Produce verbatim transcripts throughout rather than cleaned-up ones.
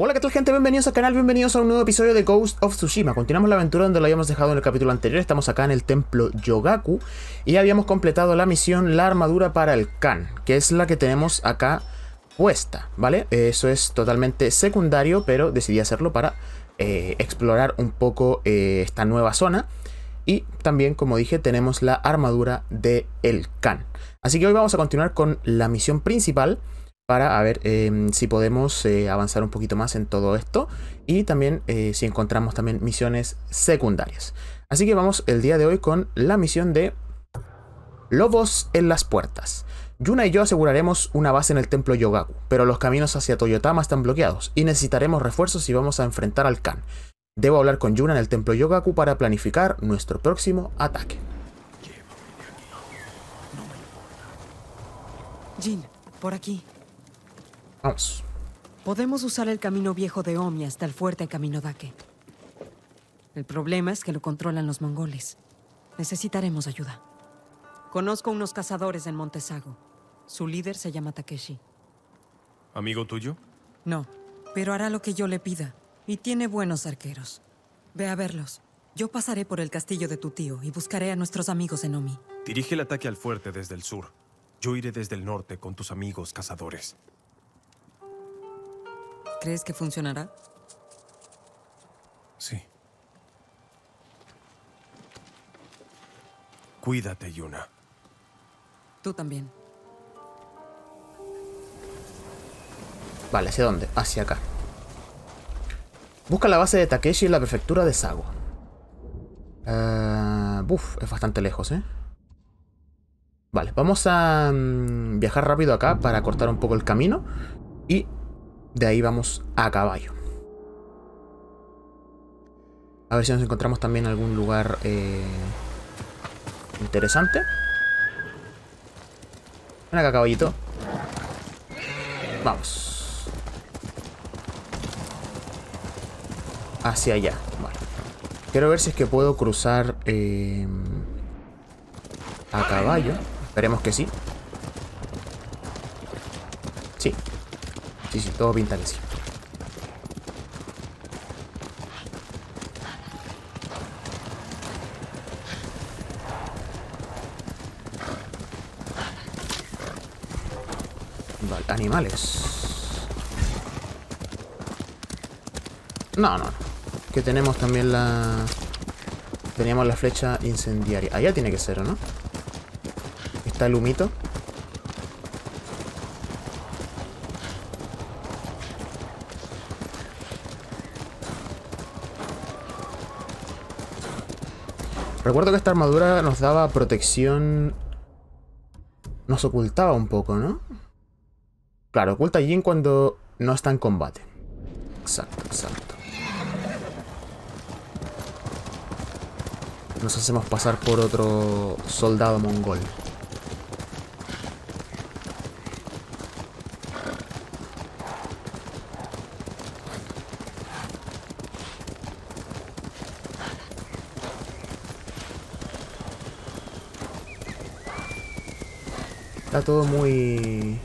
Hola, ¿qué tal, gente? Bienvenidos al canal, bienvenidos a un nuevo episodio de Ghost of Tsushima. Continuamos la aventura donde la habíamos dejado en el capítulo anterior. Estamos acá en el templo Yogaku y habíamos completado la misión, la armadura para el Khan, que es la que tenemos acá puesta, ¿vale? Eso es totalmente secundario, pero decidí hacerlo para eh, explorar un poco eh, esta nueva zona. Y también, como dije, tenemos la armadura de el Khan. Así que hoy vamos a continuar con la misión principal, para a ver eh, si podemos eh, avanzar un poquito más en todo esto y también eh, si encontramos también misiones secundarias. Así que vamos el día de hoy con la misión de Lobos en las Puertas. Yuna y yo aseguraremos una base en el templo Yogaku, pero los caminos hacia Toyotama están bloqueados y necesitaremos refuerzos si vamos a enfrentar al Khan. Debo hablar con Yuna en el templo Yogaku para planificar nuestro próximo ataque. Jin, por aquí. Vamos. Podemos usar el camino viejo de Omi hasta el fuerte Kaminodake. El problema es que lo controlan los mongoles. Necesitaremos ayuda. Conozco unos cazadores en Monte Sago. Su líder se llama Takeshi. ¿Amigo tuyo? No, pero hará lo que yo le pida. Y tiene buenos arqueros. Ve a verlos. Yo pasaré por el castillo de tu tío y buscaré a nuestros amigos en Omi. Dirige el ataque al fuerte desde el sur. Yo iré desde el norte con tus amigos cazadores. ¿Crees que funcionará? Sí. Cuídate, Yuna. Tú también. Vale, ¿hacia dónde? Hacia acá. Busca la base de Takeshi en la prefectura de Sago. Uh, buf, es bastante lejos, ¿eh? Vale, vamos a um, viajar rápido acá para cortar un poco el camino. Y... de ahí vamos a caballo. A ver si nos encontramos también algún lugar eh, interesante. Ven acá, caballito. Vamos. Hacia allá. Vale. Quiero ver si es que puedo cruzar eh, a caballo. Esperemos que sí. Sí. Sí, sí, todo pinta que sí. Vale, animales. No, no, no. Que tenemos también la... teníamos la flecha incendiaria. Allá tiene que ser, ¿o no? Está el humito. Recuerdo que esta armadura nos daba protección... nos ocultaba un poco, ¿no? Claro, oculta a Jin cuando no está en combate. Exacto, exacto. Nos hacemos pasar por otro soldado mongol. Está todo muy...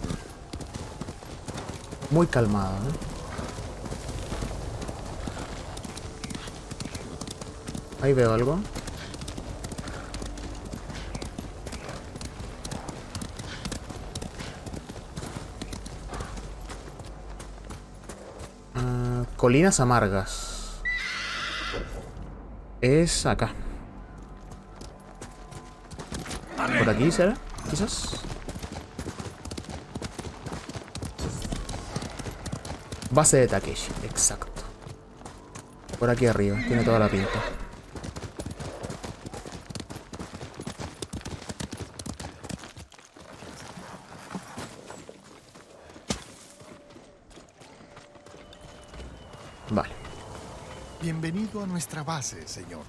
muy calmado, ¿eh? Ahí veo algo. Uh, Colinas Amargas. Es acá. ¿Por aquí será? Quizás. Base de Takeshi, exacto. Por aquí arriba, tiene toda la pinta. Vale. Bienvenido a nuestra base, señor.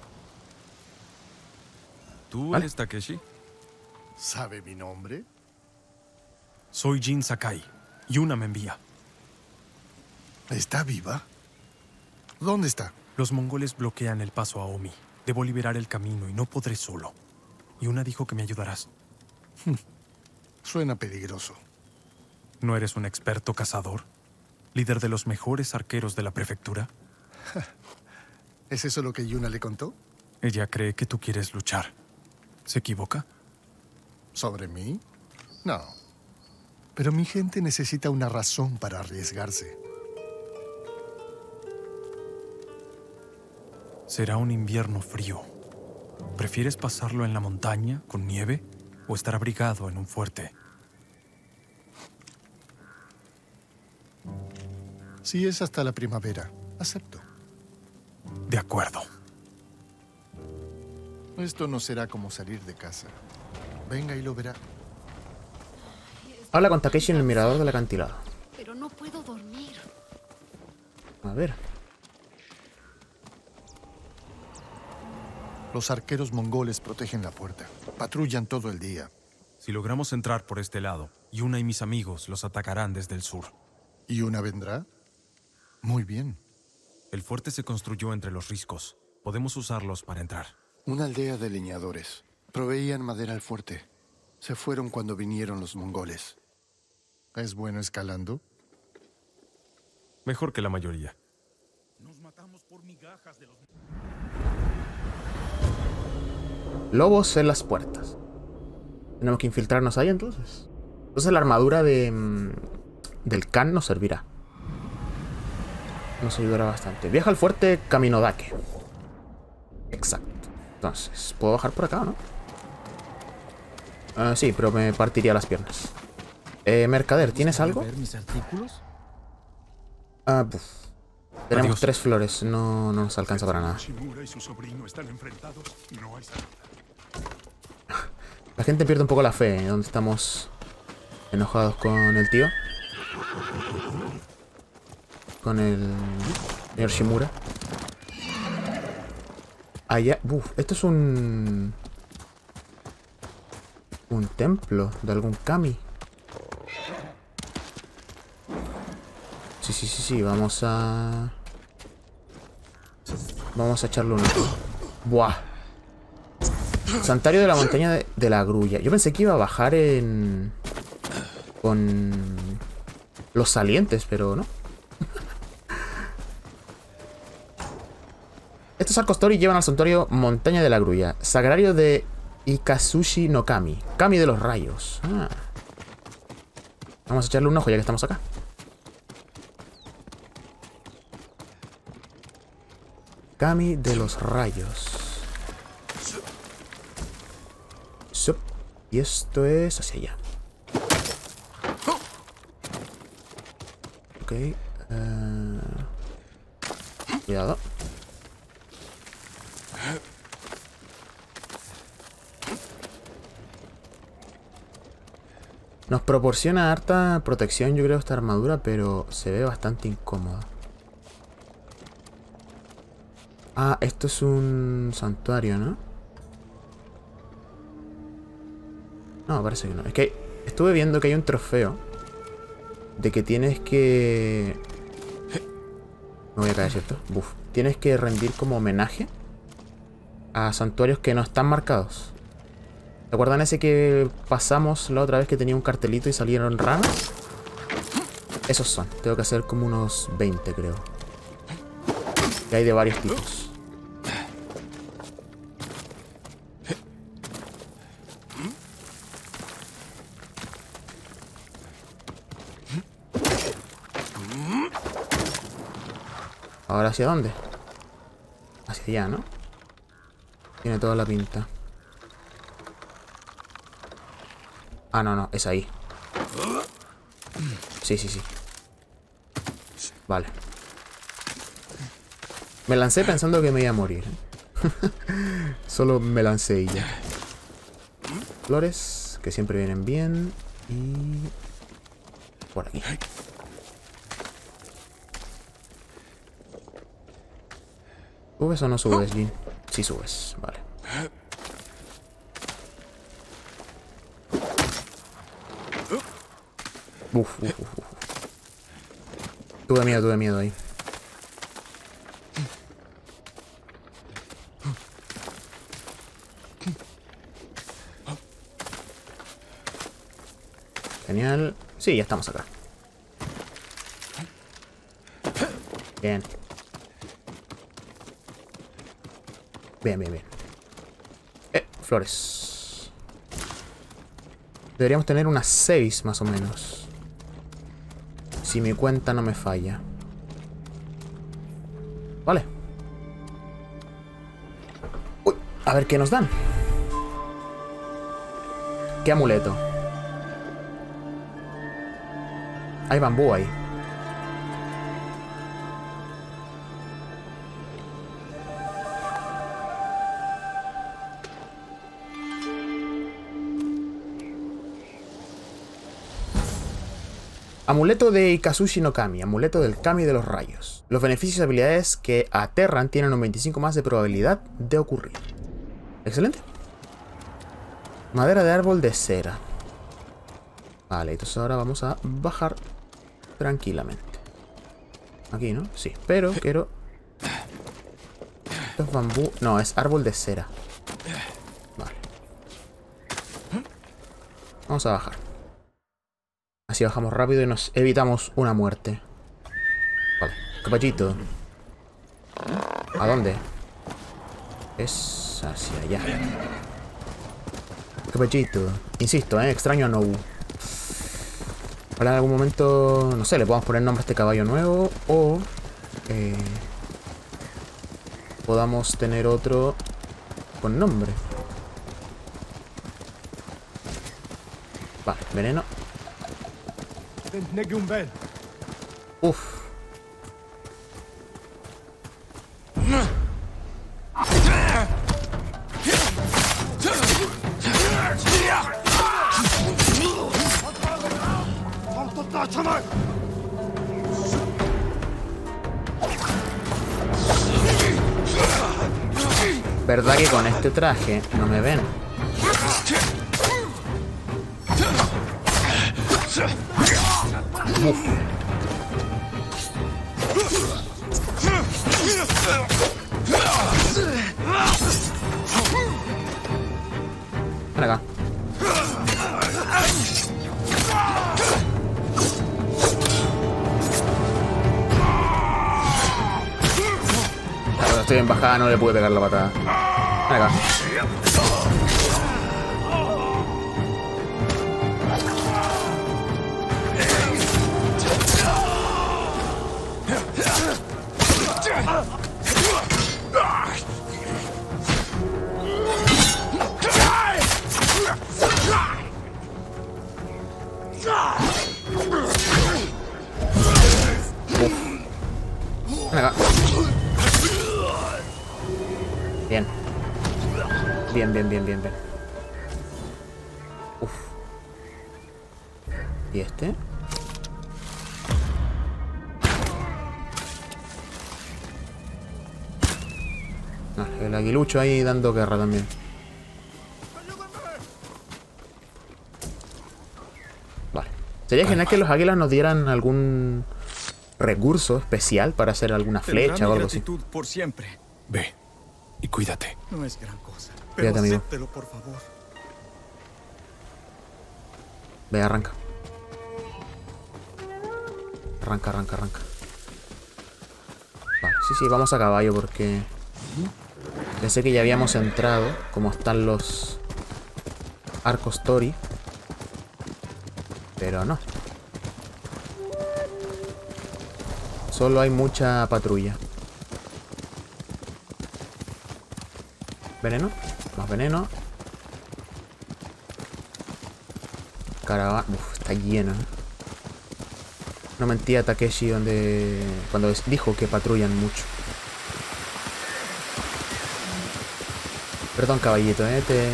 ¿Tú ¿Vale? eres Takeshi? ¿Sabe mi nombre? Soy Jin Sakai. Yuna me envía. ¿Está viva? ¿Dónde está? Los mongoles bloquean el paso a Omi. Debo liberar el camino y no podré solo. Yuna dijo que me ayudarás. Suena peligroso. ¿No eres un experto cazador? líder de los mejores arqueros de la prefectura. ¿Es eso lo que Yuna le contó? Ella cree que tú quieres luchar. ¿Se equivoca? ¿Sobre mí? No. Pero mi gente necesita una razón para arriesgarse. Será un invierno frío. ¿Prefieres pasarlo en la montaña, con nieve, o estar abrigado en un fuerte? Si es hasta la primavera, acepto. De acuerdo. Esto no será como salir de casa. Venga y lo verá. Habla con Takeshi en el mirador del acantilado. Pero no puedo dormir. A ver. Los arqueros mongoles protegen la puerta. Patrullan todo el día. Si logramos entrar por este lado, Yuna y mis amigos los atacarán desde el sur. ¿Yuna vendrá? Muy bien. El fuerte se construyó entre los riscos. Podemos usarlos para entrar. Una aldea de leñadores. Proveían madera al fuerte. Se fueron cuando vinieron los mongoles. ¿Es bueno escalando? Mejor que la mayoría. Nos matamos por migajas de los... Lobos en las puertas. Tenemos que infiltrarnos ahí entonces. Entonces la armadura de... del Khan nos servirá. Nos ayudará bastante. Viaja al fuerte Kaminodake. Exacto. Entonces, ¿puedo bajar por acá o no? Uh, sí, pero me partiría las piernas. Eh, mercader, ¿tienes algo? Ah, puf. Tenemos Adiós. tres flores, no, no nos alcanza para nada. La gente pierde un poco la fe, ¿eh? Donde estamos enojados con el tío. Con el señor Shimura. Allá. Uf, esto es un... un templo de algún kami. Sí, sí, sí, sí. Vamos a... Vamos a echarle uno. Buah. Santuario de la montaña de, de la grulla. Yo pensé que iba a bajar en... con... los salientes, pero no. Estos arcos tori llevan al santuario Montaña de la Grulla, sagrario de Ikazuchi no Kami, Kami de los Rayos. Ah. Vamos a echarle un ojo ya que estamos acá. Kami de los Rayos. Sup. Y esto es hacia allá. Ok. Uh... Cuidado. Nos proporciona harta protección, yo creo, esta armadura, pero se ve bastante incómoda. Ah, esto es un santuario, ¿no? No, parece que no. Es que estuve viendo que hay un trofeo de que tienes que... Me voy a caer, ¿cierto? Buf. Tienes que rendir como homenaje a santuarios que no están marcados. ¿Se acuerdan ese que pasamos la otra vez que tenía un cartelito y salieron ranas? Esos son. Tengo que hacer como unos veinte, creo. Que hay de varios tipos. ¿Ahora hacia dónde? Hacia allá, ¿no? Tiene toda la pinta. Ah, no, no, es ahí. Sí, sí, sí. Vale. Me lancé pensando que me iba a morir. Solo me lancé y ya. Flores, que siempre vienen bien. Y... por aquí. ¿Subes o no subes, Jin? Sí subes, vale. Uf, uf, uf. Tuve miedo, tuve miedo ahí. Genial. Sí, ya estamos acá. Bien. Bien, bien, bien. Eh, flores. Deberíamos tener unas seis más o menos. Si mi cuenta no me falla. Vale. Uy, a ver qué nos dan. ¿Qué amuleto? Hay bambú ahí. Amuleto de Ikazuchi no Kami, amuleto del Kami de los rayos. Los beneficios y habilidades que aterran tienen un veinticinco más de probabilidad de ocurrir. Excelente. Madera de árbol de cera. Vale, entonces ahora vamos a bajar tranquilamente. Aquí, ¿no? Sí, pero quiero... Esto es bambú... No, es árbol de cera. Vale. Vamos a bajar. Así bajamos rápido y nos evitamos una muerte. Vale, caballito. ¿A dónde? Es hacia allá. Caballito. Insisto, ¿eh? Extraño a Nobu. Ahora en algún momento, no sé, le podamos poner nombre a este caballo nuevo o eh, podamos tener otro con nombre. Vale, veneno. Uf. Verdad que con este traje no me ven. Uf. Ven acá. Cuando estoy en bajada no le pude pegar la patada. Ven acá. Bien. Bien, bien, bien, bien, bien. Uf. ¿Y este? No, el aguilucho ahí dando guerra también. Vale. Sería genial que los águilas nos dieran algún recurso especial para hacer alguna flecha o algo así. Por siempre. Ve y cuídate. No es gran cosa. Pero cuídate, amigo. Acéptelo, por favor. Ve, arranca. Arranca, arranca, arranca. Vale, sí, sí, vamos a caballo porque... Pensé que ya habíamos entrado, como están los arcos Tori. Pero no. Solo hay mucha patrulla. Veneno, más veneno. Caravana. Uf, está lleno. No mentía Takeshi donde cuando dijo que patrullan mucho. Perdón, caballito, ¿eh? Te,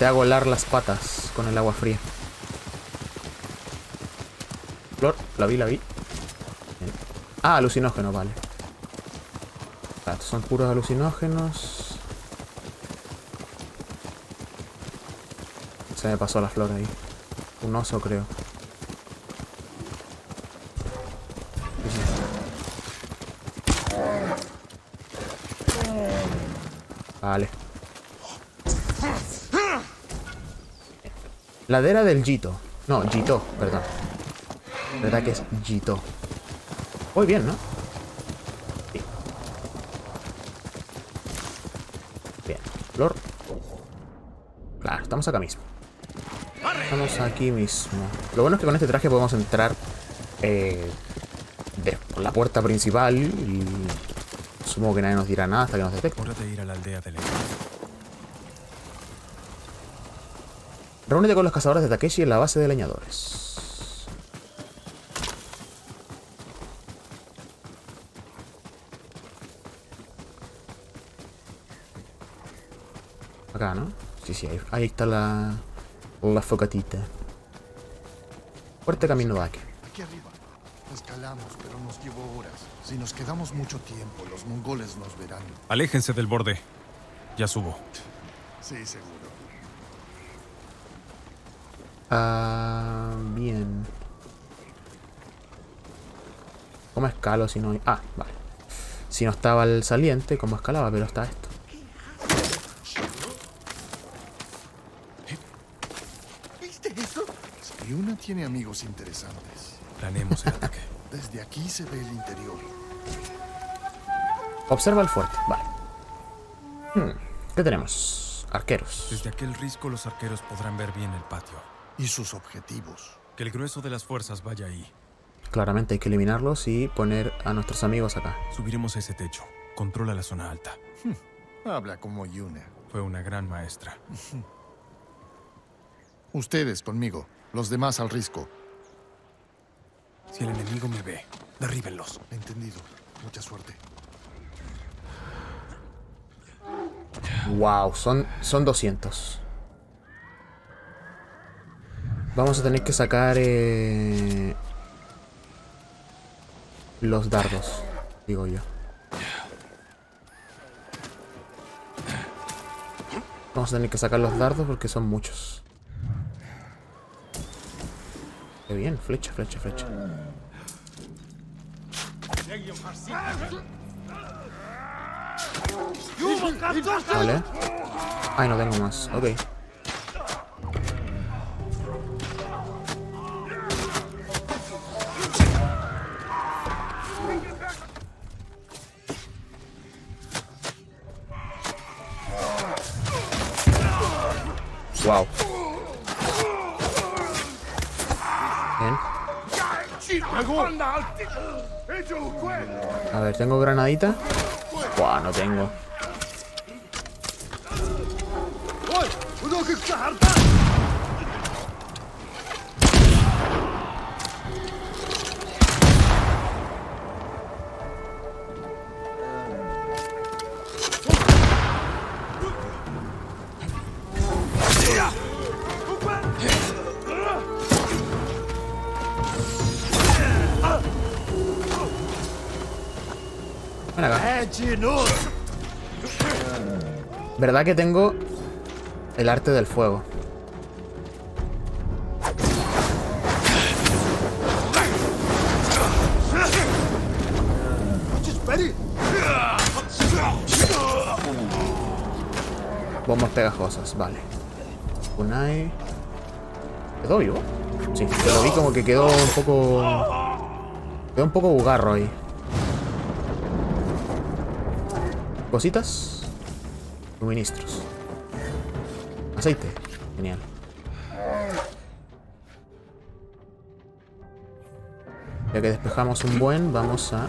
te hago helar las patas con el agua fría. Flor, la vi, la vi. Ah, alucinógeno, vale. Ah, estos son puros alucinógenos. Se me pasó la flor ahí. Un oso, creo. Vale. Ladera del Gito. No, Gito, perdón. ¿Verdad que es Gito? Muy bien, ¿no? flor. Claro, estamos acá mismo. Estamos aquí mismo. Lo bueno es que con este traje podemos entrar eh, de, por la puerta principal y supongo que nadie nos dirá nada hasta que nos detecte. Reúnete con los cazadores de Takeshi en la base de leñadores. Acá, ¿no? Sí, sí, ahí, ahí está la, la focatita. Fuerte Kaminodake. Aquí arriba. Escalamos, pero nos llevó horas. Si nos quedamos mucho tiempo, los mongoles nos verán. Aléjense del borde. Ya subo. Sí, seguro. Ah, uh, bien. ¿Cómo escalo si no hay...? Ah, vale. Si no estaba el saliente, ¿cómo escalaba? Pero está esto. ¿Viste eso? Yuna tiene amigos interesantes. Planeemos el ataque. Desde aquí se ve el interior. Observa el fuerte. Vale. Hmm. ¿Qué tenemos? Arqueros. Desde aquel risco los arqueros podrán ver bien el patio. Y sus objetivos. Que el grueso de las fuerzas vaya ahí. Claramente hay que eliminarlos y poner a nuestros amigos acá. Subiremos a ese techo. Controla la zona alta. Hmm. Habla como Yuna. Fue una gran maestra. Ustedes conmigo. Los demás al risco. Si el enemigo me ve, derríbenlos. Entendido. Mucha suerte. Wow, son, son doscientos. Vamos a tener que sacar eh, los dardos, digo yo. Vamos a tener que sacar los dardos porque son muchos. Qué bien, flecha, flecha, flecha. Vale. Ay, no tengo más. Ok. Wow. Bien. A ver, ¿tengo granadita? Buah, no tengo. ¿Verdad que tengo el arte del fuego? Bombas pegajosas, vale. Kunai. ¿Quedó vivo? Sí, lo vi como que quedó un poco... Quedó un poco bugarro ahí. Cositas. Suministros. Aceite. Genial. Ya que despejamos un buen, vamos a... Muy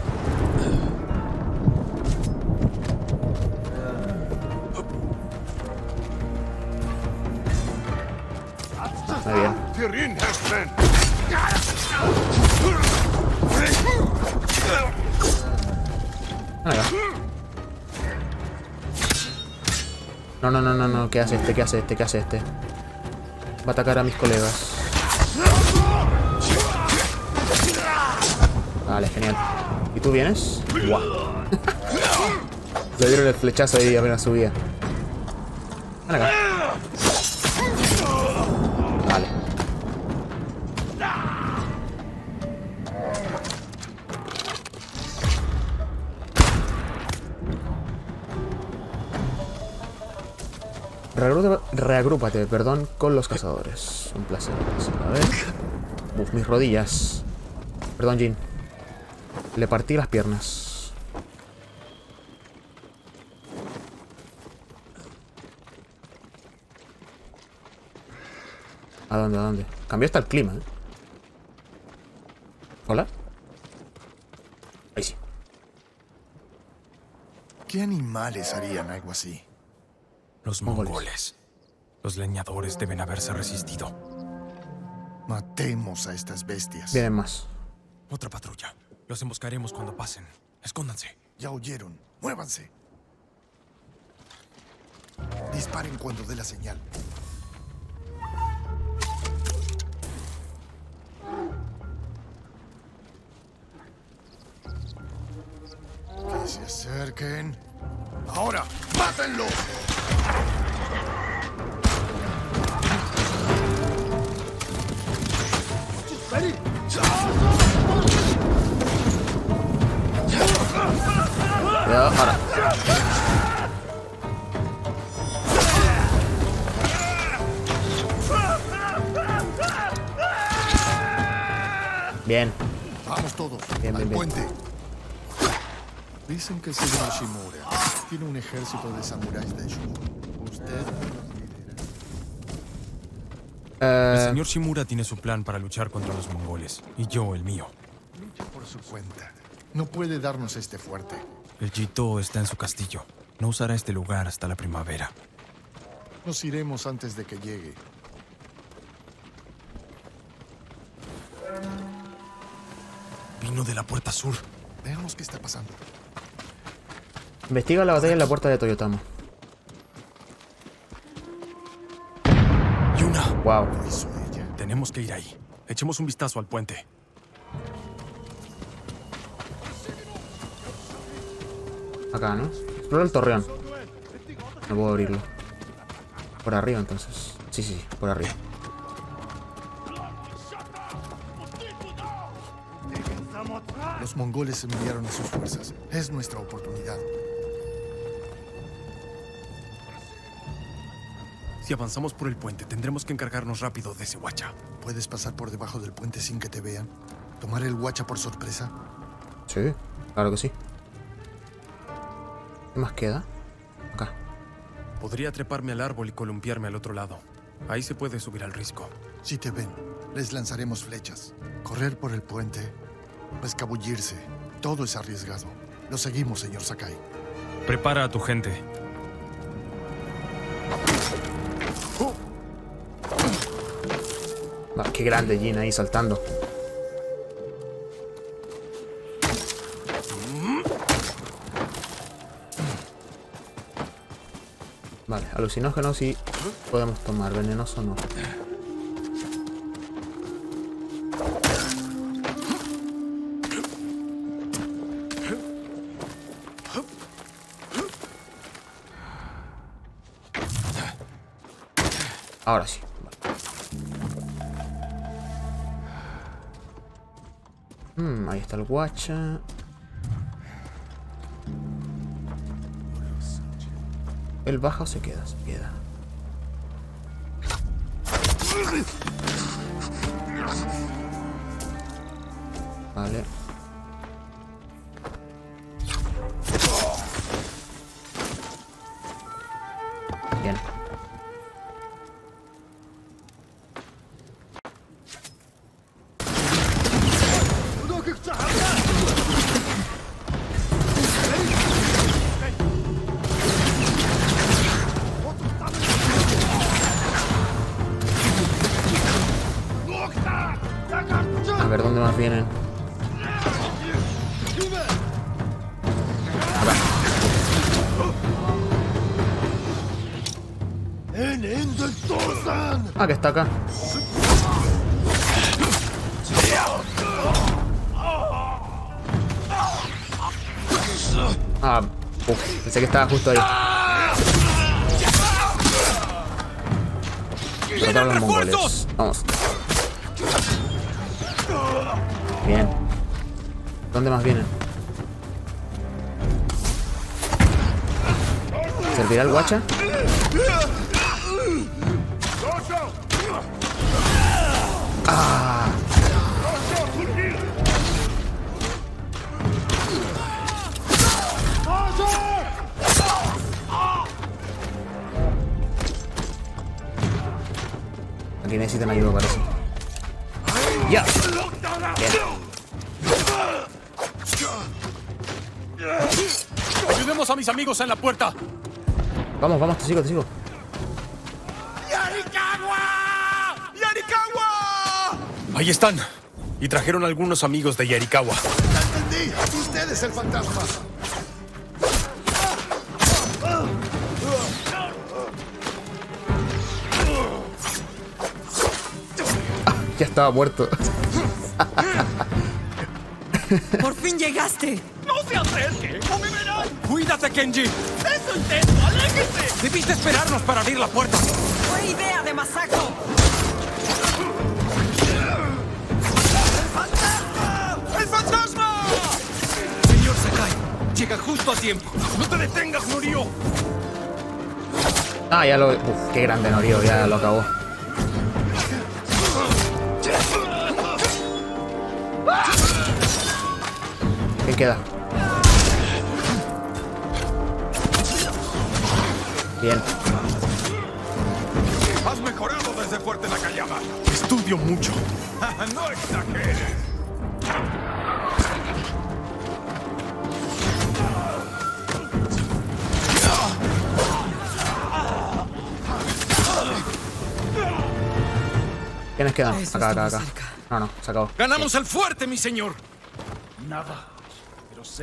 bien. No, no, no, no, no. ¿Qué hace este? ¿Qué hace este? ¿Qué hace este? Va a atacar a mis colegas. Vale, genial. ¿Y tú vienes? ¡Guau! Le dieron el flechazo ahí apenas subía. Ven acá. Vale. Reagrúpate, perdón, con los cazadores. Un placer. A ver. Uf, mis rodillas. Perdón, Jin. Le partí las piernas. ¿A dónde? ¿A dónde? Cambió hasta el clima, ¿eh? ¿Hola? Ahí sí. ¿Qué animales harían algo así? Los mongoles. Los leñadores deben haberse resistido. Matemos a estas bestias. Vienen más. Otra patrulla. Los emboscaremos cuando pasen. Escóndanse. Ya oyeron. Muévanse. Disparen cuando dé la señal. Que se acerquen. ¡Ahora! ¡Mátenlos! Ya, ahora. Bien. Vamos todos. Bien, bien, bien. Dicen que el señor Shimura tiene un ejército de samuráis de Shimura. Usted. Uh... El señor Shimura tiene su plan para luchar contra los mongoles, y yo el mío. Lucha por su cuenta. No puede darnos este fuerte. El Gito está en su castillo. No usará este lugar hasta la primavera. Nos iremos antes de que llegue. Vino de la puerta sur. Veamos qué está pasando. Investiga la batalla en la puerta de Toyotama. Wow. Tenemos que ir ahí. Echemos un vistazo al puente. Acá, ¿no? Explora el torreón. No puedo abrirlo. Por arriba, entonces. Sí, sí, por arriba. Los mongoles enviaron a sus fuerzas. Es nuestra oportunidad. Si avanzamos por el puente, tendremos que encargarnos rápido de ese huacha. ¿Puedes pasar por debajo del puente sin que te vean? ¿Tomar el huacha por sorpresa? Sí, claro que sí. ¿Qué más queda? Acá. Podría treparme al árbol y columpiarme al otro lado. Ahí se puede subir al risco. Si te ven, les lanzaremos flechas. Correr por el puente, escabullirse. Todo es arriesgado. Lo seguimos, señor Sakai. Prepara a tu gente. Qué grande Jin ahí saltando. Vale, alucinógenos sí podemos tomar, venenoso no. Ahora sí. Ahí está el guacha. ¿Él baja o se queda? Se queda. Vale. Bien. Vienen. Ah, que está acá. Ah, uf, pensé que estaba justo ahí. Tratar los mongoles. Vamos. Bien. ¿Dónde más vienen? ¿Servirá el guacha? ¡Ah! que necesitan ayuda, parece. ¡Ya! Bien. ¡Ayudemos a mis amigos en la puerta! Vamos, vamos, te sigo, te sigo. ¡Yarikawa! ¡Yarikawa! Ahí están. Y trajeron algunos amigos de Yarikawa. ¡Ya entendí! ¡Usted es el fantasma! Ya estaba muerto. Por fin llegaste. No se acerque o me verán. Cuídate, Kenji. Eso intento. Aléjese. Debiste esperarnos para abrir la puerta. Fue idea de Masako. ¡El fantasma! ¡El fantasma! Señor Sakai, llega justo a tiempo. No te detengas, Norio. Ah, ya lo. Uf, qué grande Norio. Ya lo acabó. ¿Qué queda? Bien. Has mejorado desde fuerte Nakayama. Estudio mucho. No exageres. ¿Quiénes quedan? Acá, acá, acá. No, no, se acabó. Ganamos el fuerte, mi señor. Nada.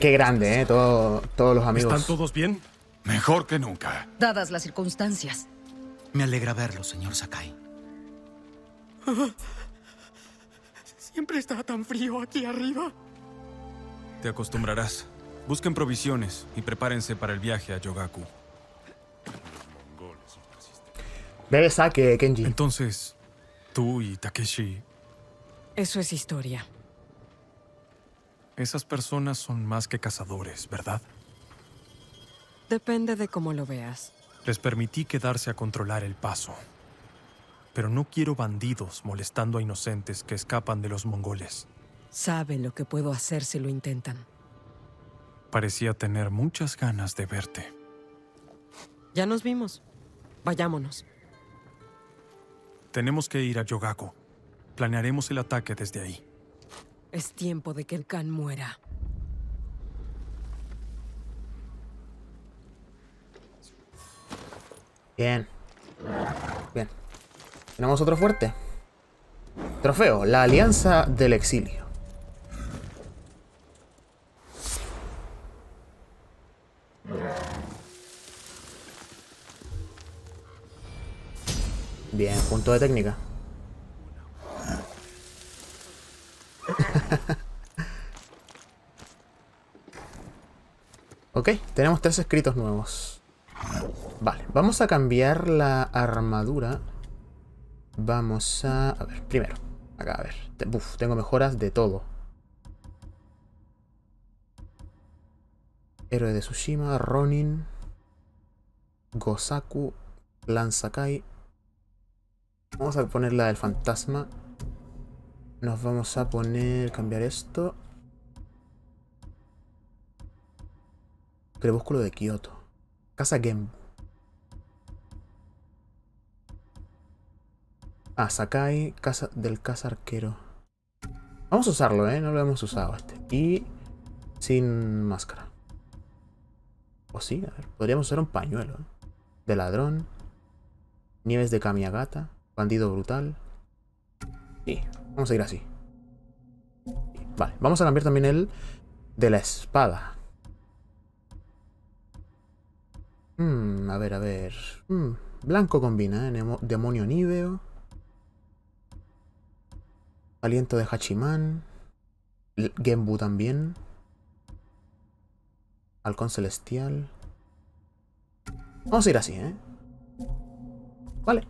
Qué grande, ¿eh? Todo, todos los amigos. ¿Están todos bien? Mejor que nunca. Dadas las circunstancias. Me alegra verlo, señor Sakai. Ah, siempre está tan frío aquí arriba. Te acostumbrarás. Busquen provisiones y prepárense para el viaje a Yogaku. Bebe saque, Kenji. Entonces, tú y Takeshi... Eso es historia. Esas personas son más que cazadores, ¿verdad? Depende de cómo lo veas. Les permití quedarse a controlar el paso. Pero no quiero bandidos molestando a inocentes que escapan de los mongoles. Saben lo que puedo hacer si lo intentan. Parecía tener muchas ganas de verte. Ya nos vimos. Vayámonos. Tenemos que ir a Yogaku. Planearemos el ataque desde ahí. Es tiempo de que el Khan muera. Bien. Bien. Tenemos otro fuerte. Trofeo, la alianza del exilio. Bien, punto de técnica. Ok, tenemos tres escritos nuevos. Vale, vamos a cambiar la armadura. Vamos a... A ver, primero. Acá, a ver. Uf, tengo mejoras de todo. Héroe de Tsushima, Ronin, Gosaku, Clan Sakai. Vamos a poner la del fantasma. Nos vamos a poner... Cambiar esto. Crepúsculo de Kioto. Casa Gembu. Ah, Sakai. Casa del casa arquero. Vamos a usarlo, ¿eh? No lo hemos usado este. Y... Sin máscara. O sí, a ver. Podríamos usar un pañuelo. ¿Eh? De ladrón. Nieves de Kamiagata. Bandido brutal. Sí. Vamos a ir así. Vale, vamos a cambiar también el de la espada. Mm, a ver, a ver. Mm, blanco combina, ¿eh? Demonio níveo. Aliento de Hachiman. Genbu también. Halcón celestial. Vamos a ir así, ¿eh? Vale.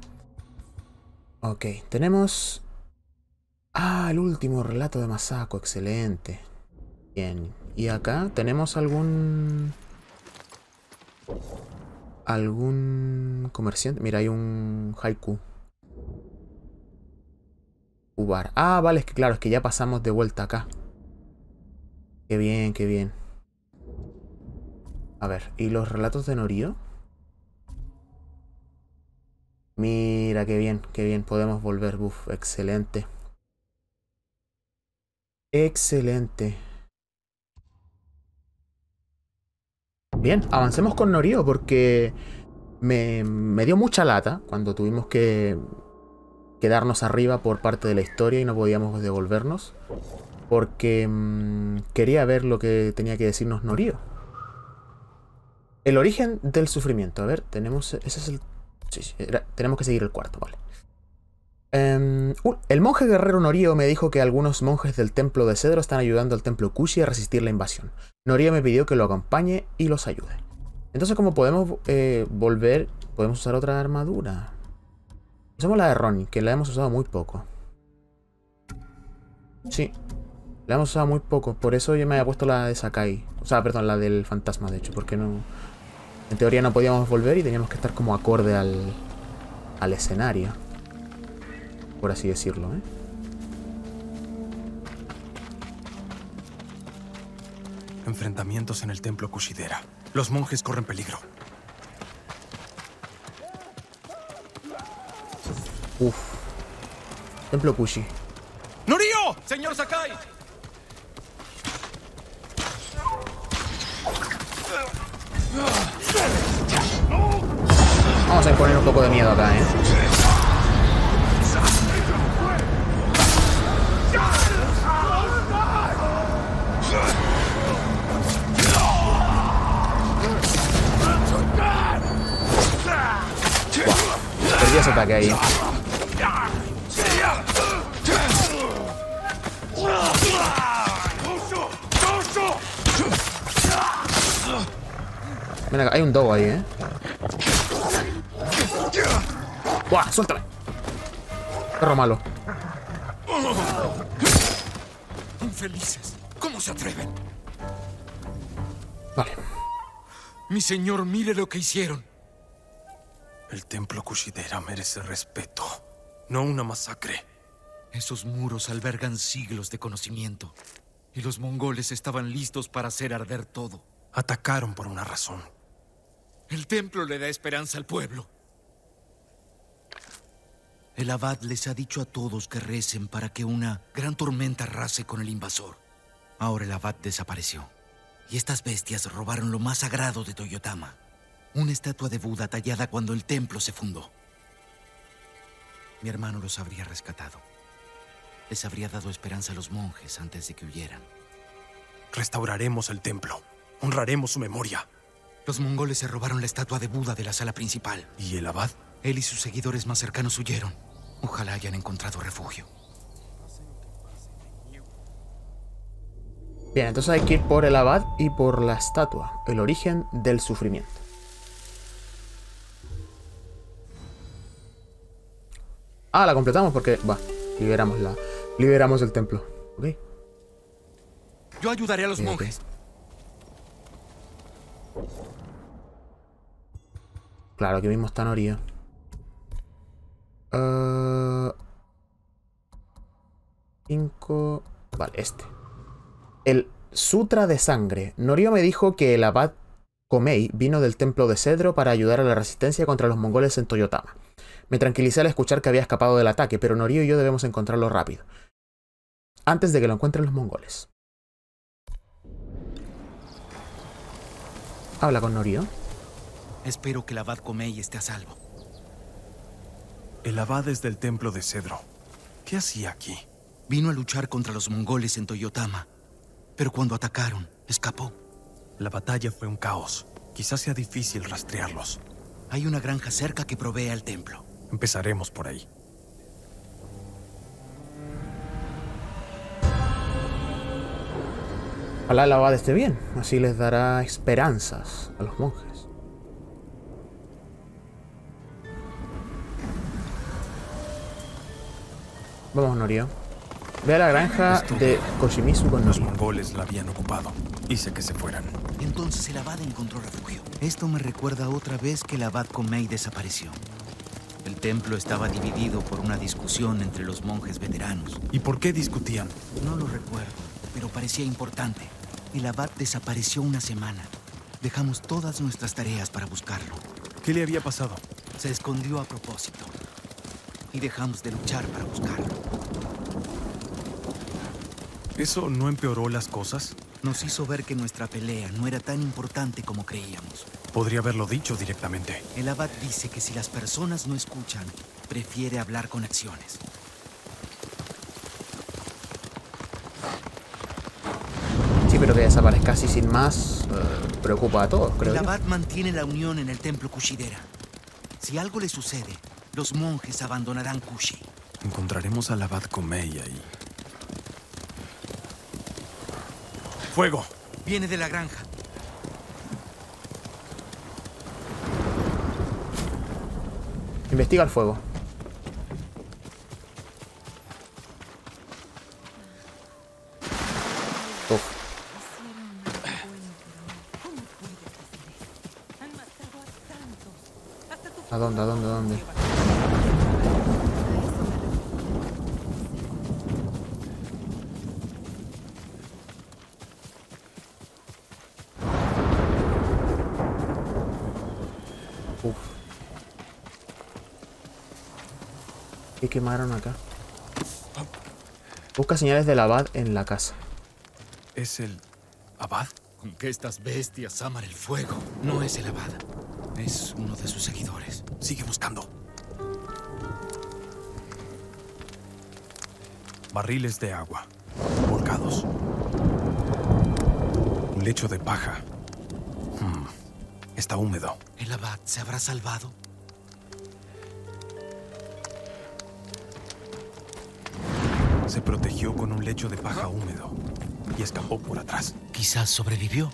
Ok, tenemos... Ah, el último relato de Masako, excelente. Bien, y acá tenemos algún... Algún comerciante. Mira, hay un haiku. Ubar. Ah, vale, es que claro, es que ya pasamos de vuelta acá. Qué bien, qué bien. A ver, ¿y los relatos de Norio? Mira. Mira, qué bien, qué bien. Podemos volver. Uf, excelente. Excelente. Bien, avancemos con Norio porque me, me dio mucha lata cuando tuvimos que quedarnos arriba por parte de la historia y no podíamos devolvernos. Porque mmm, quería ver lo que tenía que decirnos Norio. El origen del sufrimiento. A ver, tenemos... Ese es el... Sí, sí, era, tenemos que seguir el cuarto, vale. Um, uh, el monje guerrero Norio me dijo que algunos monjes del templo de Cedro están ayudando al templo Kushi a resistir la invasión. Norio me pidió que lo acompañe y los ayude. Entonces, como podemos eh, volver, podemos usar otra armadura. Usamos la de Ronnie, que la hemos usado muy poco. Sí, la hemos usado muy poco. Por eso yo me había puesto la de Sakai. O sea, perdón, la del fantasma, de hecho, porque no... En teoría no podíamos volver y teníamos que estar como acorde al, al escenario, por así decirlo, ¿eh? Enfrentamientos en el templo Kushidera. Los monjes corren peligro. Uf. Templo Kushi. ¡Norio! ¡Señor Sakai! Vamos a poner un poco de miedo acá, ¿eh? Perdí ese ataque ahí. Ven acá, hay un dogo ahí, ¿eh? ¡Buah! ¡Suéltame! Perro malo. Infelices. ¿Cómo se atreven? Vale. Mi señor, mire lo que hicieron. El templo Kushidera merece respeto, no una masacre. Esos muros albergan siglos de conocimiento. Y los mongoles estaban listos para hacer arder todo. Atacaron por una razón. El templo le da esperanza al pueblo. El abad les ha dicho a todos que recen para que una gran tormenta arrase con el invasor. Ahora el abad desapareció. Y estas bestias robaron lo más sagrado de Toyotama. Una estatua de Buda tallada cuando el templo se fundó. Mi hermano los habría rescatado. Les habría dado esperanza a los monjes antes de que huyeran. Restauraremos el templo. Honraremos su memoria. Los mongoles se robaron la estatua de Buda de la sala principal. ¿Y el abad? Él y sus seguidores más cercanos huyeron. Ojalá hayan encontrado refugio. Bien, entonces hay que ir por el abad y por la estatua. El origen del sufrimiento. Ah, la completamos porque... Va, liberamos la... Liberamos el templo. Ok. Yo ayudaré a los Mira monjes. Aquí. Claro, aquí mismo está Norio. Uh, cinco... Vale, este. El Sutra de Sangre. Norio me dijo que el abad Komei vino del templo de Cedro para ayudar a la resistencia contra los mongoles en Toyotama. Me tranquilicé al escuchar que había escapado del ataque, pero Norio y yo debemos encontrarlo rápido. Antes de que lo encuentren los mongoles. Habla con Norio. Espero que el abad Komei esté a salvo. El abad es del templo de Cedro. ¿Qué hacía aquí? Vino a luchar contra los mongoles en Toyotama, pero cuando atacaron, escapó. La batalla fue un caos. Quizás sea difícil rastrearlos. Hay una granja cerca que provee al templo. Empezaremos por ahí. Ojalá la abad esté bien. Así les dará esperanzas a los monjes. Vamos, Norio. Ve a la granja Estoy... de Koshimizu con Norio. Los mongoles la habían ocupado. Hice que se fueran. Entonces el abad encontró refugio. Esto me recuerda otra vez que el abad Komei desapareció. El templo estaba dividido por una discusión entre los monjes veteranos. ¿Y por qué discutían? No lo recuerdo, pero parecía importante. El abad desapareció una semana. Dejamos todas nuestras tareas para buscarlo. ¿Qué le había pasado? Se escondió a propósito. y dejamos de luchar para buscarlo. ¿Eso no empeoró las cosas? Nos hizo ver que nuestra pelea no era tan importante como creíamos. Podría haberlo dicho directamente. El abad dice que si las personas no escuchan, prefiere hablar con acciones. Sí, pero que desaparezca así sin más eh, preocupa a todos, creo. El abad mantiene la unión en el templo Kushidera. Si algo le sucede, los monjes abandonarán Kushi. Encontraremos al abad Komei ahí. ¡Fuego! Viene de la granja. Investiga el fuego. Uf. ¿A dónde? ¿A dónde? ¿A dónde? ¿Qué quemaron acá? Busca señales del abad en la casa. ¿Es el abad? Con que estas bestias aman el fuego. No es el abad. Es uno de sus seguidores. Sigue buscando. Barriles de agua. Volcados. Un lecho de paja. Hmm. Está húmedo. ¿El abad se habrá salvado? Se protegió con un lecho de paja húmedo y escapó por atrás. Quizás sobrevivió.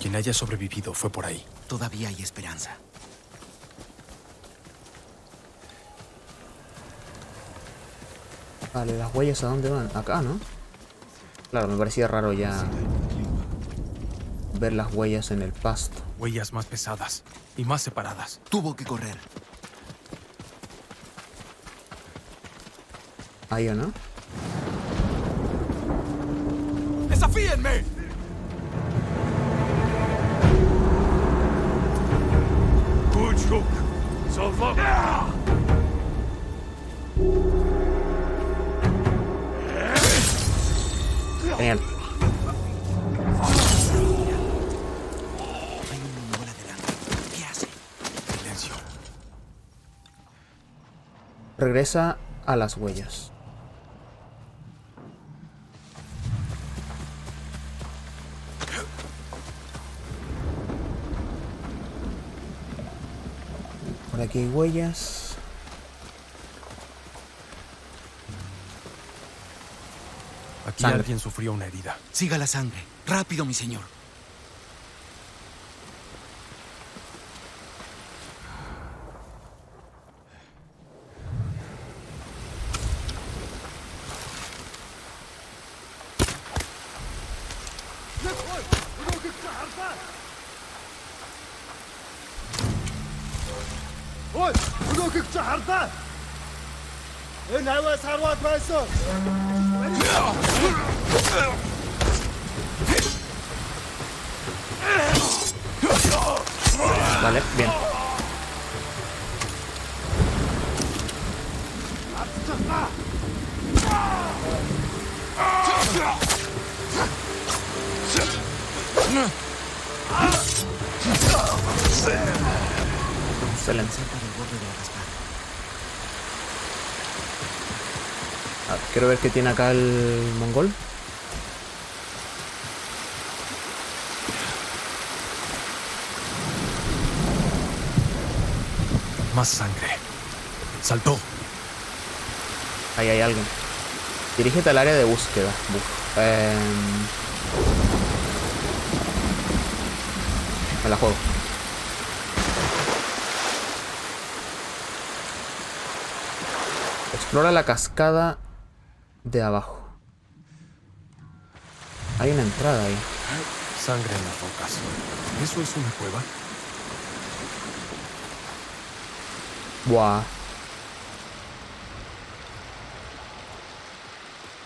Quien haya sobrevivido fue por ahí. Todavía hay esperanza. Vale, las huellas, ¿a dónde van? Acá, ¿no? Claro, me parecía raro ya ver las huellas en el pasto. Huellas más pesadas y más separadas. Tuvo que correr. ¿Ahí o no? ¡Desafíenme! Genial. Hay un mongol adelante. ¿Qué hace? Silencio. Regresa a las huellas. Aquí hay huellas. Aquí sangre. Alguien sufrió una herida. Siga la sangre. Rápido, mi señor. Vale, bien. Excelente. Quiero ver qué tiene acá el mongol. Más sangre. Saltó. Ahí hay alguien. Dirígete al área de búsqueda. Buf. Eh... Me la juego. Explora la cascada de abajo. Hay una entrada ahí. Sangre en las rocas. ¿Eso es una cueva? Buah.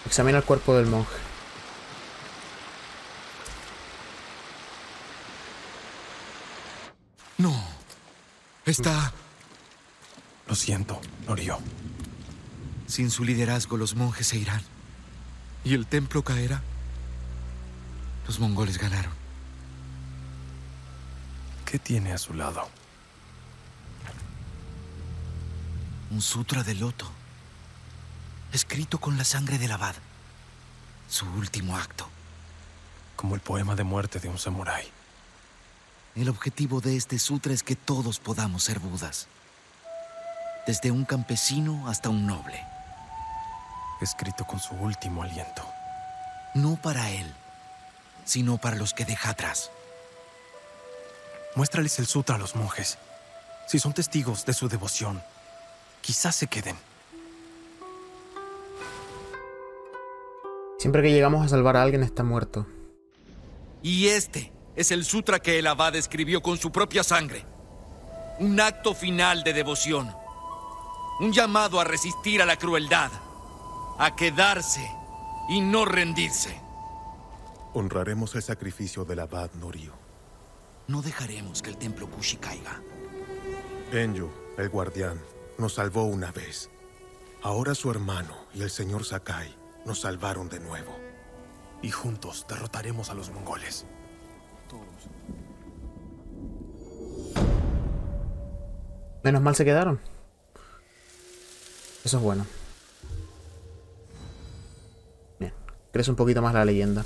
Examina el cuerpo del monje. No. Está Lo siento, Norio. Sin su liderazgo, los monjes se irán. Y el templo caerá. Los mongoles ganaron. ¿Qué tiene a su lado? Un sutra de loto. Escrito con la sangre del abad. Su último acto. Como el poema de muerte de un samurái. El objetivo de este sutra es que todos podamos ser budas. Desde un campesino hasta un noble. Escrito con su último aliento. No para él, sino para los que deja atrás. Muéstrales el sutra a los monjes. Si son testigos de su devoción, quizás se queden. Siempre que llegamos a salvar a alguien está muerto. Y este es el sutra que el abad escribió con su propia sangre. Un acto final de devoción. Un llamado a resistir a la crueldad. A quedarse y no rendirse. Honraremos el sacrificio del abad Norio. No dejaremos que el templo Kushi caiga. Enjo, el guardián, nos salvó una vez. Ahora su hermano y el señor Sakai nos salvaron de nuevo. Y juntos derrotaremos a los mongoles. Todos. Menos mal se quedaron. Eso es bueno. Bien, crece un poquito más la leyenda.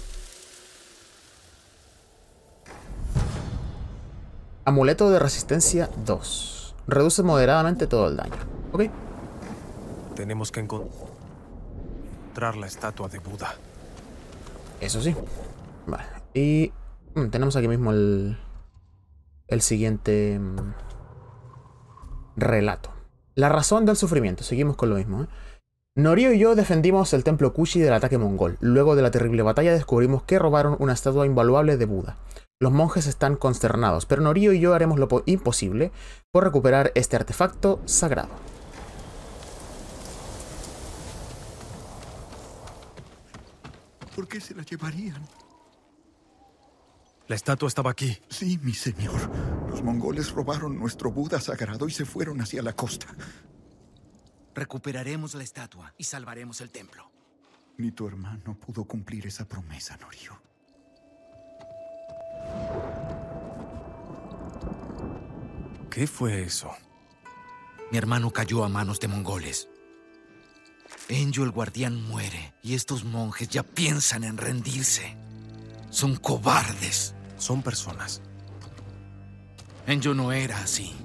Amuleto de resistencia dos. Reduce moderadamente todo el daño. Ok. Tenemos que encontrar la estatua de Buda. Eso sí. Vale. Y mmm, tenemos aquí mismo el, el siguiente mmm, relato. La razón del sufrimiento. Seguimos con lo mismo, ¿eh? Norio y yo defendimos el templo Kushi del ataque mongol. Luego de la terrible batalla descubrimos que robaron una estatua invaluable de Buda. Los monjes están consternados, pero Norio y yo haremos lo imposible por recuperar este artefacto sagrado. ¿Por qué se la llevarían? La estatua estaba aquí. Sí, mi señor. Los mongoles robaron nuestro Buda sagrado y se fueron hacia la costa. Recuperaremos la estatua y salvaremos el templo. Ni tu hermano pudo cumplir esa promesa, Norio. ¿Qué fue eso? Mi hermano cayó a manos de mongoles. Enjo el guardián muere y estos monjes ya piensan en rendirse. Son cobardes. Son personas. Enjo no era así.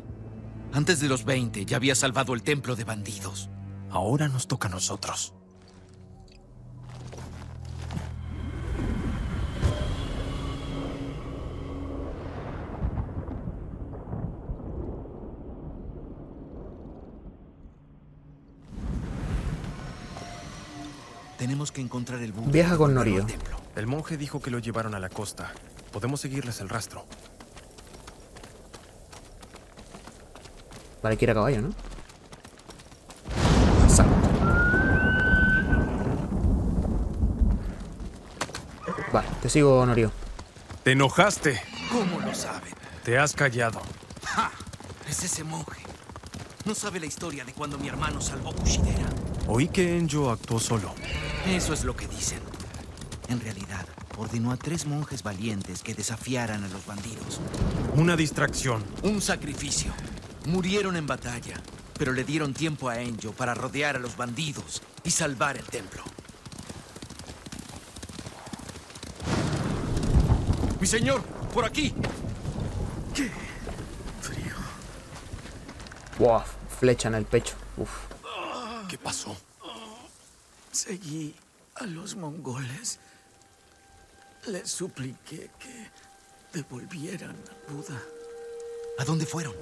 Antes de los veinte ya había salvado el templo de bandidos. Ahora nos toca a nosotros. Tenemos que encontrar el Buda. Viaja con Norio. El monje dijo que lo llevaron a la costa. Podemos seguirles el rastro. Vale, que ir a caballo, ¿no? Saco. Vale, te sigo, Norio. Te enojaste. ¿Cómo lo saben? Te has callado. ¡Ja! Es ese monje. No sabe la historia de cuando mi hermano salvó Kushidera. Oí que Enjo actuó solo. Eso es lo que dicen. En realidad, ordenó a tres monjes valientes que desafiaran a los bandidos. Una distracción. Un sacrificio. Murieron en batalla, pero le dieron tiempo a Enjo para rodear a los bandidos y salvar el templo. ¡Mi señor! ¡Por aquí! ¡Qué frío! ¡Wow! Flecha en el pecho. Uf. ¿Qué pasó? Seguí a los mongoles. Les supliqué que devolvieran a Buda. ¿A dónde fueron?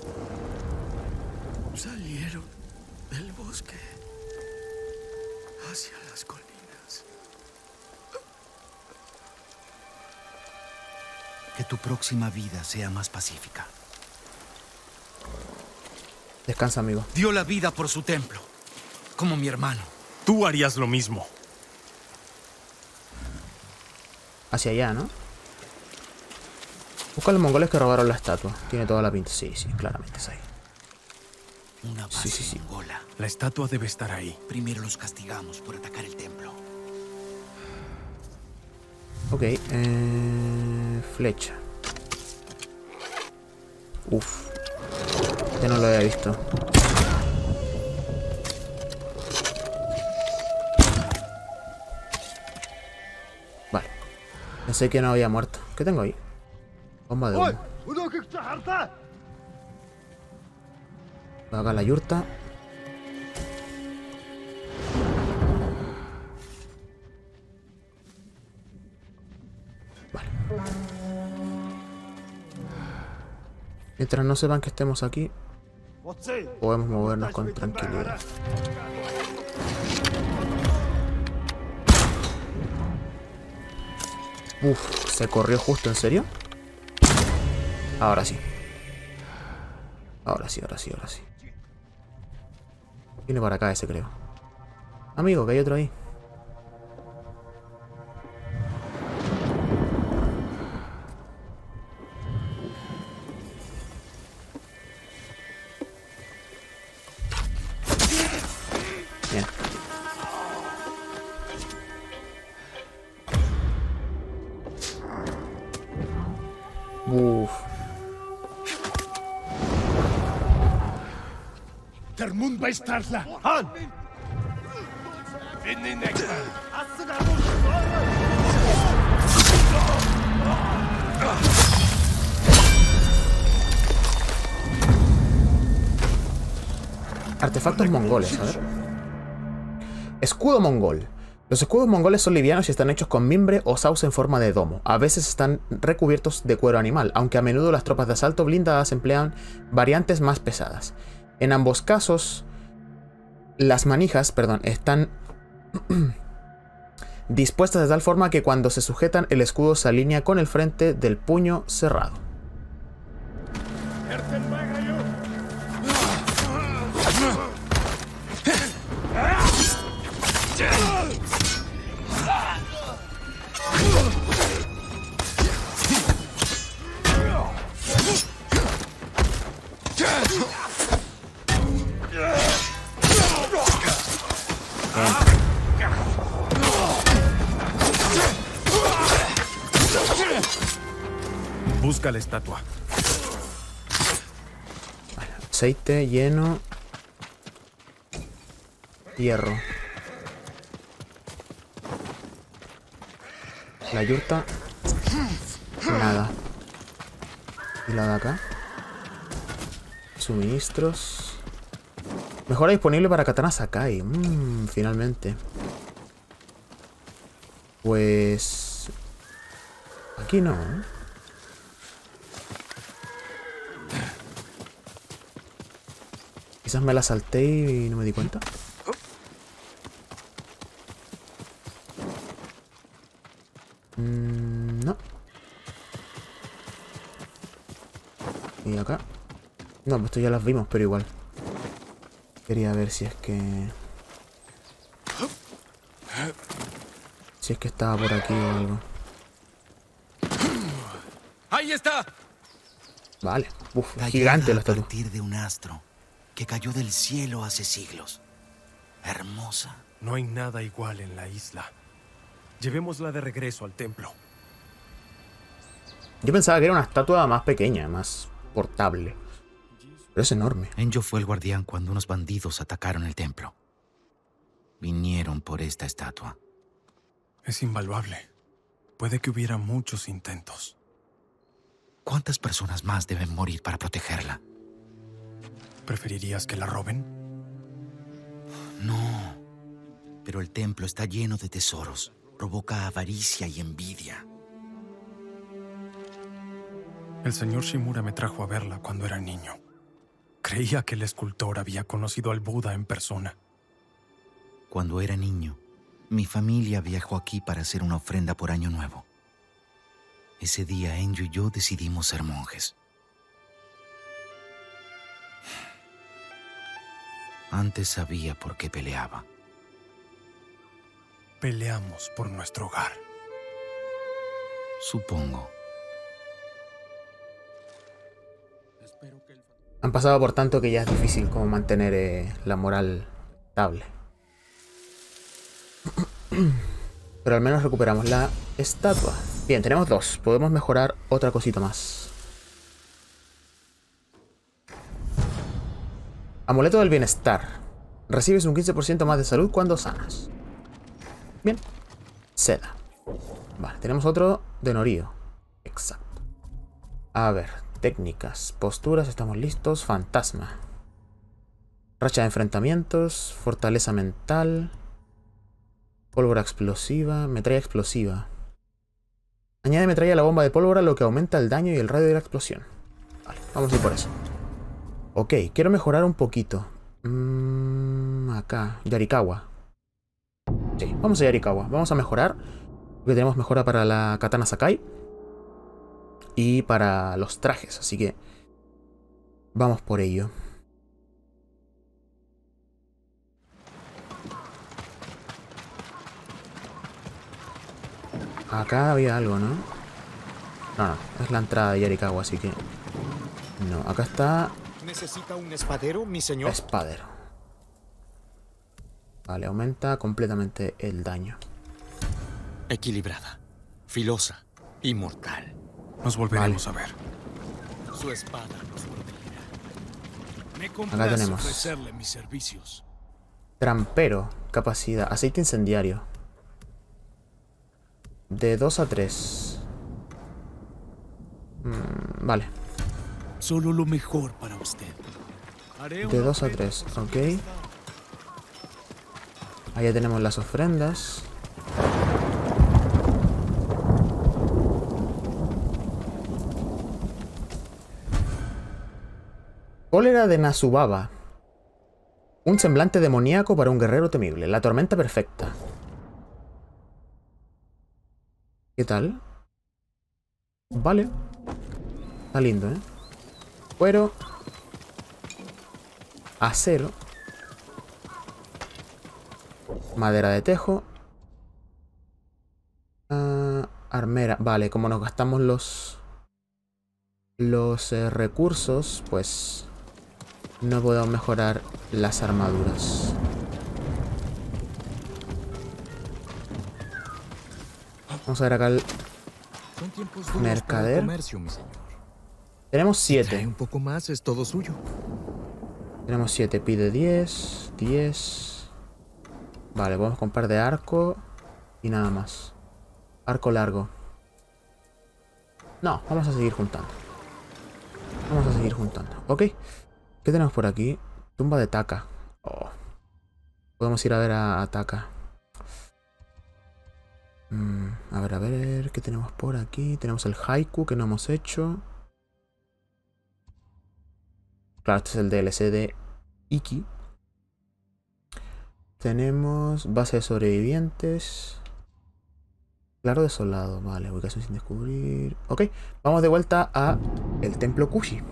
Salieron del bosque hacia las colinas. Que tu próxima vida sea más pacífica. Descansa, amigo. Dio la vida por su templo. Como mi hermano. Tú harías lo mismo. Hacia allá, ¿no? Busca a los mongoles que robaron la estatua. Tiene toda la pinta. Sí, sí, claramente es ahí. Una base sí, sí, sí. Mongola. La estatua debe estar ahí. Primero los castigamos por atacar el templo. Ok, eh, flecha. Uf. Ya no lo había visto. Vale. Pensé que no había muerto. ¿Qué tengo ahí? Bomba de humo. Acá la yurta. Vale. Mientras no sepan que estemos aquí, podemos movernos con tranquilidad. Uf, se corrió justo, ¿en serio? Ahora sí. Ahora sí, ahora sí, ahora sí. Viene para acá ese, creo. Amigo, que hay otro ahí. Bien. Uf. Artefactos mongoles, a ver. Escudo mongol. Los escudos mongoles son livianos y están hechos con mimbre o sauce en forma de domo. A veces están recubiertos de cuero animal, aunque a menudo las tropas de asalto blindadas emplean variantes más pesadas. En ambos casos, las manijas, perdón, están dispuestas de tal forma que cuando se sujetan, el escudo se alinea con el frente del puño cerrado. Busca la estatua. Vale, aceite, lleno. Hierro. La yurta. Nada. Y la de acá. Suministros. Mejora disponible para Katana Sakai. Mm, finalmente. Pues... aquí no, ¿eh? Quizás me la salté y no me di cuenta. Mm, no. Y acá. No, pues esto ya las vimos, pero igual. Quería ver si es que... si es que estaba por aquí o algo. ¡Ahí está! Vale. Uf, gigante la estatua. A partir de un astro que cayó del cielo hace siglos. Hermosa. No hay nada igual en la isla. Llevémosla de regreso al templo. Yo pensaba que era una estatua más pequeña, más portable. Pero es enorme. Enjo fue el guardián cuando unos bandidos atacaron el templo. Vinieron por esta estatua. Es invaluable. Puede que hubiera muchos intentos. ¿Cuántas personas más deben morir para protegerla? ¿Preferirías que la roben? No. Pero el templo está lleno de tesoros. Provoca avaricia y envidia. El señor Shimura me trajo a verla cuando era niño. Creía que el escultor había conocido al Buda en persona. Cuando era niño, mi familia viajó aquí para hacer una ofrenda por Año Nuevo. Ese día, Enjo y yo decidimos ser monjes. Antes sabía por qué peleaba. Peleamos por nuestro hogar. Supongo. Espero que el... Han pasado por tanto que ya es difícil como mantener eh, la moral estable. Pero al menos recuperamos la estatua. Bien, tenemos dos. Podemos mejorar otra cosita más. Amuleto del bienestar. Recibes un quince por ciento más de salud cuando sanas. Bien. Seda. Vale, tenemos otro de Norio. Exacto. A ver, técnicas, posturas, estamos listos. Fantasma. Racha de enfrentamientos, fortaleza mental, pólvora explosiva, metralla explosiva. Añade metralla a la bomba de pólvora, lo que aumenta el daño y el radio de la explosión. Vale, vamos a ir por eso. Ok, quiero mejorar un poquito. Mm, acá, Yarikawa. Sí, vamos a Yarikawa. Vamos a mejorar. Porque tenemos mejora para la katana Sakai. Y para los trajes, así que vamos por ello. Acá había algo, ¿no? No, no, es la entrada de Yarikawa, así que... No, acá está... ¿Necesita un espadero, mi señor? Espadero. Vale, aumenta completamente el daño. Equilibrada, filosa y mortal. Nos volveremos vale. a ver. Su espada nos protegerá. Me complace tenemos. ofrecerle mis servicios. Trampero, capacidad, aceite incendiario. De dos a tres. Mm, vale. Solo lo mejor para usted. De dos a tres, ok. Ahí ya tenemos las ofrendas. Cólera de Nasubaba. Un semblante demoníaco para un guerrero temible. La tormenta perfecta. ¿Qué tal? Vale. Está lindo, ¿eh? Cuero, acero, madera de tejo, uh, armera. Vale, como nos gastamos los los eh, recursos, pues no podemos mejorar las armaduras. Vamos a ver acá el mercader. Tenemos siete. Un poco más es todo suyo. Tenemos siete. Pide diez. diez. Vale, podemos comprar de arco y nada más. Arco largo. No, vamos a seguir juntando. Vamos a seguir juntando. Ok. ¿Qué tenemos por aquí? Tumba de Taka. Oh. Podemos ir a ver a, a Taka. Mm, a ver, a ver. ¿Qué tenemos por aquí? Tenemos el haiku que no hemos hecho. Claro, este es el D L C de Iki. Tenemos base de sobrevivientes. Claro desolado. Vale, ubicación sin descubrir. Ok, vamos de vuelta a el templo Kushi.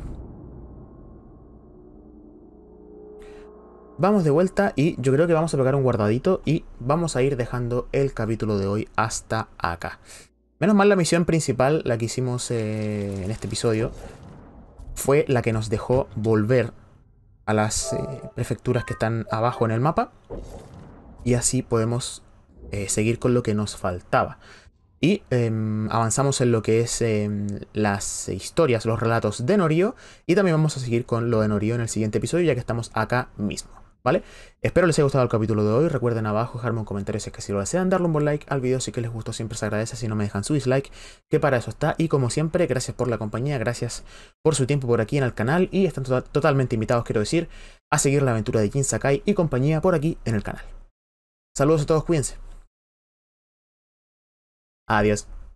Vamos de vuelta y yo creo que vamos a pegar un guardadito y vamos a ir dejando el capítulo de hoy hasta acá. Menos mal la misión principal, la que hicimos eh, en este episodio... fue la que nos dejó volver a las eh, prefecturas que están abajo en el mapa. Y así podemos eh, seguir con lo que nos faltaba. Y eh, avanzamos en lo que es eh, las historias, los relatos de Norio. Y también vamos a seguir con lo de Norio en el siguiente episodio, ya que estamos acá mismo. ¿Vale? Espero les haya gustado el capítulo de hoy. Recuerden abajo dejarme un comentario si es que si lo desean, darle un buen like al video si que les gustó, siempre se agradece. Si no me dejan su dislike, que para eso está. Y como siempre, gracias por la compañía, gracias por su tiempo por aquí en el canal y están to- totalmente invitados, quiero decir, a seguir la aventura de Jin Sakai y compañía por aquí en el canal. Saludos a todos, cuídense. Adiós.